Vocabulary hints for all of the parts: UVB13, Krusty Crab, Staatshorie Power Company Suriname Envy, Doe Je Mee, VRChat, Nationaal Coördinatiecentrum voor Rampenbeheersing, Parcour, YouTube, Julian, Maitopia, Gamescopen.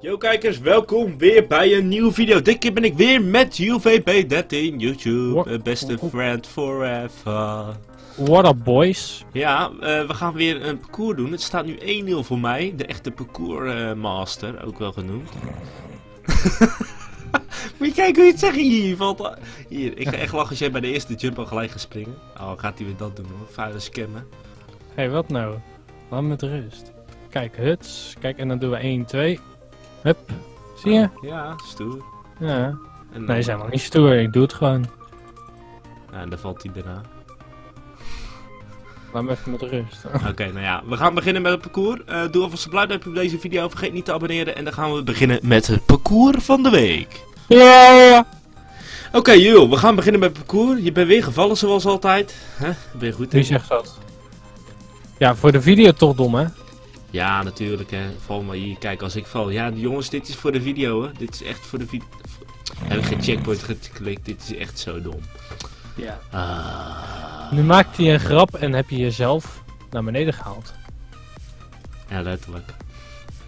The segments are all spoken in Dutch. Yo kijkers, welkom weer bij een nieuwe video. Dit keer ben ik weer met UVB13, YouTube, beste friend forever. What up boys? Ja, we gaan weer een parcours doen. Het staat nu 1-0 voor mij, de echte parcoursmaster, ook wel genoemd. Moet je kijken hoe je het zegt hier, valt. Hier, ik ga echt lachen als jij bij de eerste jump al gelijk gaat springen. Oh, gaat hij weer dat doen hoor, vuile scammen. Hé, wat nou? Laat met rust. Kijk, huts. Kijk, en dan doen we 1, 2. Hup. Zie je? Oh, ja, stoer. Ja. En nee, zijn nog niet stoer. Ik doe het gewoon. Ja, en dan valt hij daarna. Laat me even met rust. Oké, nou ja. We gaan beginnen met het parcours. Doe alvast een blauw op deze video. Vergeet niet te abonneren. En dan gaan we beginnen met het parcours van de week. Ja. Oké, joh. We gaan beginnen met het parcours. Je bent weer gevallen zoals altijd. Huh? Ben je goed? Wie zegt dat? Ja, voor de video toch dom, hè? Ja, natuurlijk hè. Val maar hier. Kijk, als ik val. Ja, jongens, dit is voor de video hè. Dit is echt voor de video. Heb ik geen checkpoint geklikt. Dit is echt zo dom. Ja. Nu maakt hij een grap en heb je jezelf naar beneden gehaald. Ja, letterlijk.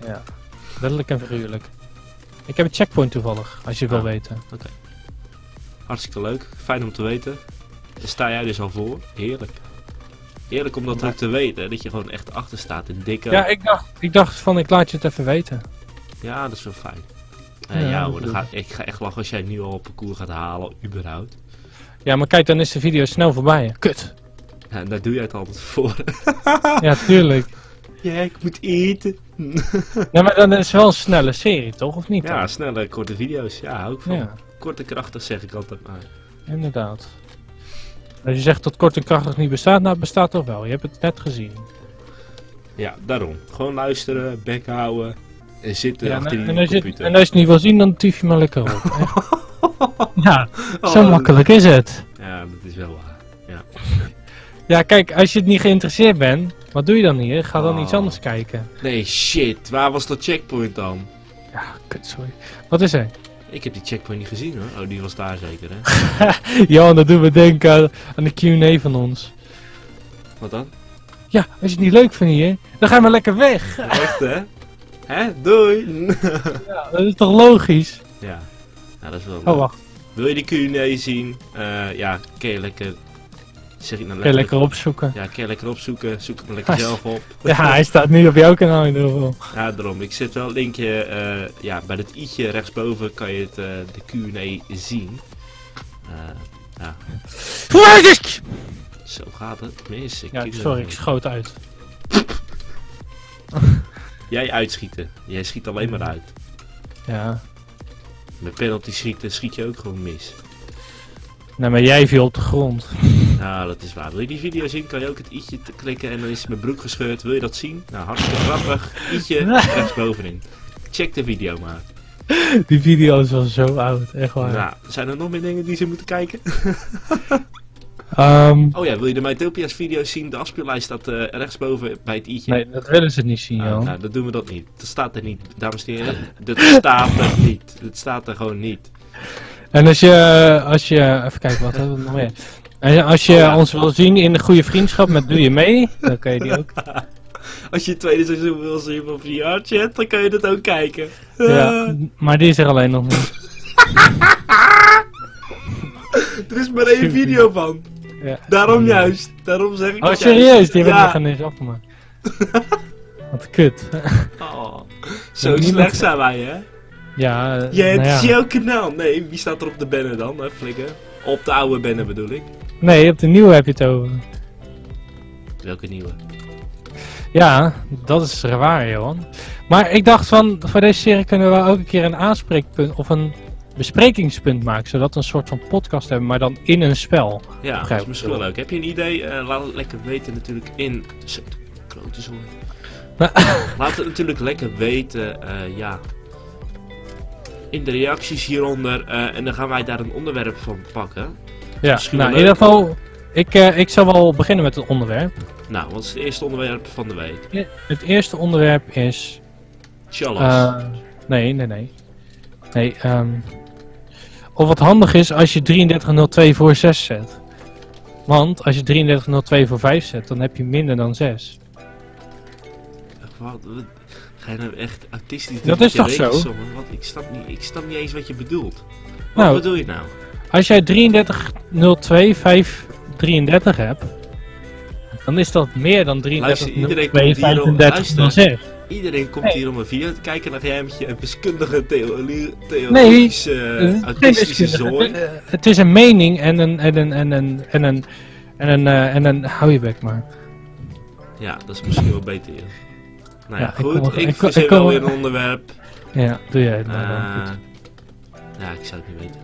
Ja. Letterlijk en figuurlijk. Ik heb een checkpoint toevallig, als je wil weten. Oké. Hartstikke leuk. Fijn om te weten. Daar sta jij dus al voor. Heerlijk. Eerlijk om dat ook te weten, dat je gewoon echt achter staat in dikke... Ja, ik dacht van ik laat je het even weten. Ja, dat is wel fijn. Ja hoor, ik ga echt lachen als jij nu al een parcours gaat halen, überhaupt. Ja, maar kijk, dan is de video snel voorbij, hè. Kut! Ja, daar doe jij het altijd voor. Ja, tuurlijk. Ja, ik moet eten. Ja, maar dan is het wel een snelle serie, toch? Of niet? Ja, dan? Snelle, korte video's. Ja, hou ik van. Ja. Kort en krachtig zeg ik altijd maar. Inderdaad. Als je zegt dat kort en krachtig niet bestaat, nou het bestaat toch wel. Je hebt het net gezien. Ja, daarom. Gewoon luisteren, bek houden en zitten achter die computer. En als je het niet wil zien, dan tief je maar lekker op. Ja, zo makkelijk is het. Ja, dat is wel waar. Ja. Ja, kijk, als je het niet geïnteresseerd bent, wat doe je dan hier? Ga dan iets anders kijken. Nee, shit. Waar was dat checkpoint dan? Ja, kut, sorry. Wat is er? Ik heb die checkpoint niet gezien hoor. Oh, die was daar zeker hè? Ja, dat doen we denken aan de Q&A van ons. Wat dan? Ja, als je het niet leuk vindt hier, dan ga je maar lekker weg. Echt hè? Hè? Doei! Ja, dat is toch logisch? Ja, nou, dat is wel leuk. Oh, wacht. Wil je die Q&A zien? Ja, kun je lekker... Zeg ik nou lekker... Kun je lekker opzoeken? Ja, kun je lekker opzoeken. Zoek het maar lekker zelf op. Ja, hij staat nu op jouw kanaal in ieder geval. Ja, daarom. Ik zet wel een linkje... ja, bij dat i'tje rechtsboven kan je het, de Q&A zien. Ja. Zo gaat het mis. Ja, sorry, ik schoot uit. Jij uitschieten. Jij schiet alleen maar uit. Ja. Met penalty schieten schiet je ook gewoon mis. Nou, maar jij viel op de grond. Nou, dat is waar. Wil je die video zien, kan je ook het i'tje klikken en dan is mijn broek gescheurd. Wil je dat zien? Nou, hartstikke grappig. i'tje rechtsbovenin. Check de video maar. Die video is wel zo oud, echt waar. Nou, zijn er nog meer dingen die ze moeten kijken? Oh ja, wil je de Maitopia's video's zien? De afspeellijst staat rechtsboven bij het i'tje. Nee, dat willen ze niet zien, joh. Nou, dat doen we dat niet. Dat staat er niet, dames en heren. Dat staat er niet. Dat staat er gewoon niet. En als je even kijken, wat hebben we nog meer? En als je ons wil zien in de goede vriendschap met Doe Je Mee, dan kan je die ook. Als je het tweede seizoen wil zien op VRChat, dan kan je dat ook kijken. Ja, maar die is er alleen nog niet. Er is maar één video van. Ja. Daarom juist. Daarom zeg ik. Oh serieus, die hebben we nog ineens afgemaakt. Wat kut. Oh, zo slecht zijn wij hè. Ja, het is jouw kanaal. Nee, wie staat er op de banner dan? Hè, flikker. Op de oude banner bedoel ik. Nee, op de nieuwe heb je het over. Welke nieuwe? Ja, dat is raar, Johan. Maar ik dacht van, voor deze serie kunnen we ook een keer een aanspreekpunt of een besprekingspunt maken. Zodat we een soort van podcast hebben, maar dan in een spel. Ja, dat is misschien wel leuk. Heb je een idee? Laat het lekker weten natuurlijk in... Klote zon. Laat het natuurlijk lekker weten, ja... in de reacties hieronder en dan gaan wij daar een onderwerp van pakken. Ja, nou, in ieder geval, ik zal wel beginnen met het onderwerp. Nou, wat is het eerste onderwerp van de week? Het eerste onderwerp is... Challenge. Nee, of wat handig is als je 3302 voor 6 zet. Want als je 3302 voor 5 zet, dan heb je minder dan 6. Wat? Ga je nou echt autistisch doen? Dat is toch zo? Want ik snap niet eens wat je bedoelt. Wat nou, bedoel je nou? Als jij 3302533 hebt, dan is dat meer dan 3302533. Iedereen komt hier om een vier te kijken naar jij met je wiskundige theoretische, autistische zooi. Het is een mening en een hou je bek maar. Ja, dat is misschien wel beter. Nou ja, goed, ik verzin wel weer een onderwerp. Ja, doe jij het maar goed. Ja, ik zou het niet weten.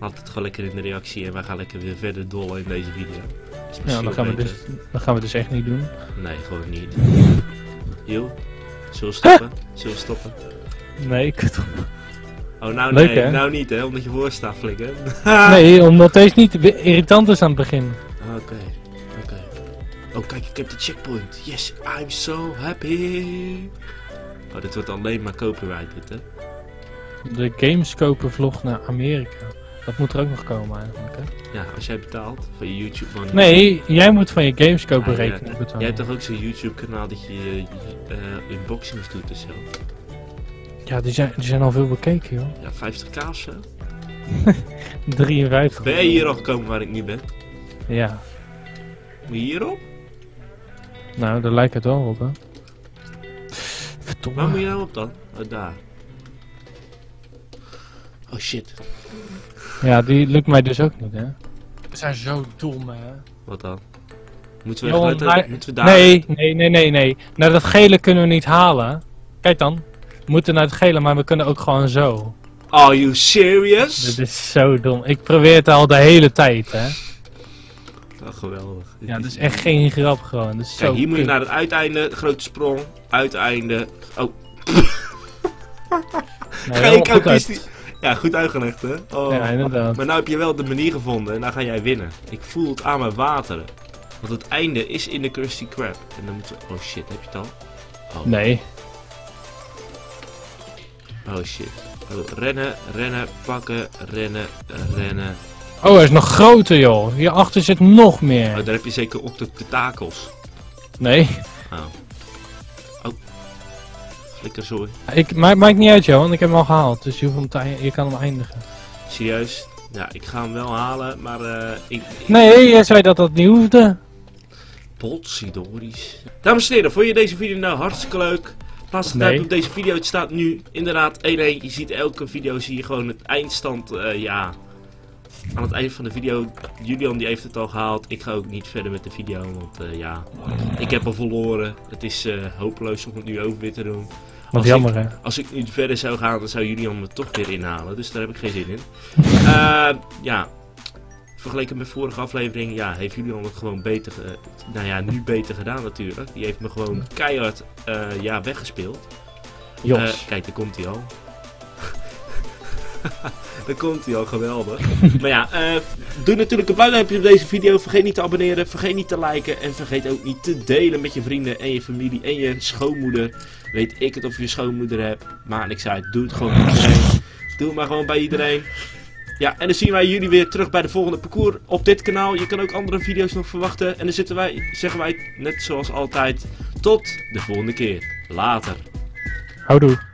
Laat het gewoon lekker in de reactie en wij gaan lekker weer verder dollen in deze video. Ja, dat gaan we dus echt niet doen. Nee, gewoon niet. Yo, zullen we stoppen? Zullen we stoppen? Nee, ik kan stoppen. Oh, nou leuk, nee, hè? Nou niet hè, omdat je woord staat flikken. Nee, omdat deze niet irritant is aan het begin. Oké, oké. Oh kijk, ik heb de checkpoint. Yes, I'm so happy. Oh, dit wordt alleen maar copyright dit hè. De Gamescopen vlog naar Amerika. Dat moet er ook nog komen eigenlijk hè. Ja, als jij betaalt van je YouTube van... Nee, jij moet van je Gamescopen rekening betalen. Jij hebt toch ook zo'n YouTube kanaal dat je unboxings doet dus zo? Ja, die zijn al veel bekeken joh. Ja, 50k of zo. 53. Ben je hier al gekomen waar ik nu ben? Ja. Moet je hierop? Nou, daar lijkt het wel op hè. Verdomme. Waar moet je nou op dan? Oh, daar. Oh shit. Ja, die lukt mij dus ook niet, hè? We zijn zo dom, hè? Wat dan? Moeten we, moeten we daar... Nee. Nou, dat gele kunnen we niet halen. Kijk dan. We moeten naar het gele, maar we kunnen ook gewoon zo. Are you serious? Dit is zo dom. Ik probeer het al de hele tijd, hè? Oh, geweldig. Ja, dat is echt geen grap gewoon. Dat is kijk, zo hier moet je naar het uiteinde. Grote sprong. Uiteinde. Oh. Nee, geen kampioen. Ja, goed uitgelegd hè? Oh. Ja, inderdaad. Maar nou heb je wel de manier gevonden en nou ga jij winnen. Ik voel het aan mijn wateren. Want het einde is in de Krusty Crab. En dan moeten we... Oh shit, heb je het al? Oh. Nee. Oh shit. Rennen, rennen, pakken, rennen, rennen. Oh, hij is nog groter joh. Hierachter zit nog meer. Oh, daar heb je zeker ook de tentakels. Nee. Oh. Flikker, sorry. Ik maakt niet uit joh, want ik heb hem al gehaald, dus je, hoeft hem je kan hem eindigen. Serieus? Ja, ik ga hem wel halen, maar Nee, jij zei dat dat niet hoefde. Potsidorisch. Dames en heren, vond je deze video nou hartstikke leuk? Laatste tijd op deze video, het staat nu inderdaad 1-1. Je ziet elke video, zie je gewoon het eindstand, ja... Aan het eind van de video, Julian die heeft het al gehaald. Ik ga ook niet verder met de video, want ja, ik heb al verloren. Het is hopeloos om het nu ook weer te doen. Wat jammer hè. Als ik nu verder zou gaan, dan zou Julian me toch weer inhalen. Dus daar heb ik geen zin in. Ja, vergeleken met vorige aflevering, ja, heeft Julian het gewoon beter, nou ja, nu beter gedaan natuurlijk. Die heeft me gewoon keihard ja, weggespeeld. Kijk, daar komt hij al. Daar komt hij al, geweldig. Maar ja, doe natuurlijk een duimpje op deze video. Vergeet niet te abonneren, vergeet niet te liken. En vergeet ook niet te delen met je vrienden en je familie en je schoonmoeder. Weet ik het of je schoonmoeder hebt. Maar ik zei, doe het gewoon bij iedereen. Doe het maar gewoon bij iedereen. Ja, en dan zien wij jullie weer terug bij de volgende parcours op dit kanaal. Je kan ook andere video's nog verwachten. En dan zeggen wij net zoals altijd, tot de volgende keer. Later. Houdoe.